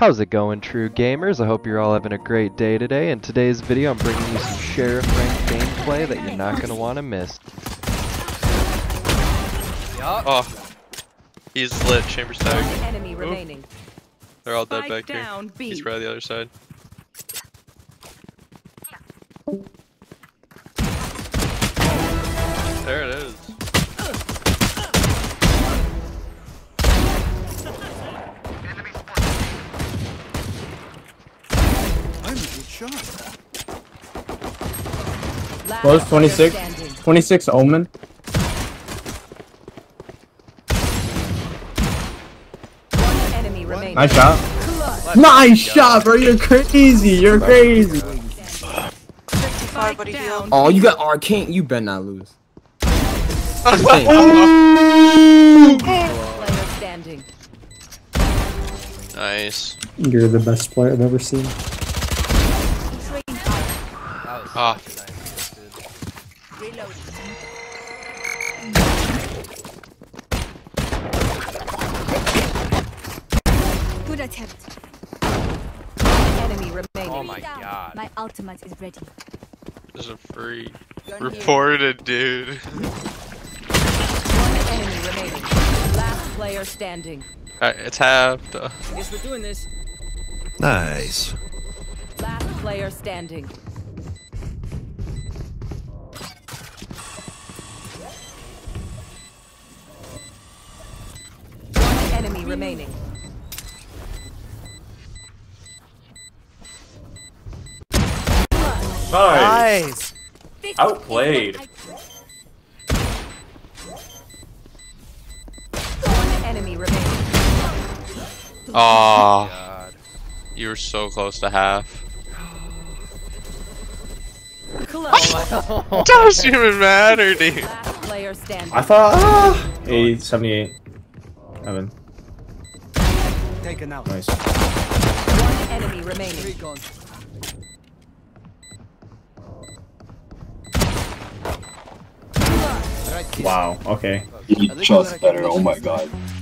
How's it going, true gamers? I hope you're all having a great day today. In today's video, I'm bringing you some Sheriff ranked gameplay that you're not gonna want to miss. Yup. Oh, he's lit. Chamber's tagged. They're all dead back here. He's right on the other side. There it is. Close, 26. 26 Omen. One enemy remaining. Nice shot. Clutch. Nice shot, bro. You're crazy. You're crazy. Oh, you got Arcane. You better not lose. Nice. You're the best player I've ever seen. Ah. Reload. Good attempt. Enemy remaining. Oh my god. My ultimate is ready. There's a free. Reported, dude. One enemy remaining. Last player standing. Alright, it's halved. I guess we're doing this. Nice. Last player standing. Remaining. Nice. Outplayed. One enemy remaining. Oh, God. You were so close to half. Close. Doesn't even matter, dude. I thought 878. Evan. Taken out. Nice. One enemy remaining. Wow. Okay. You just better. Oh my god.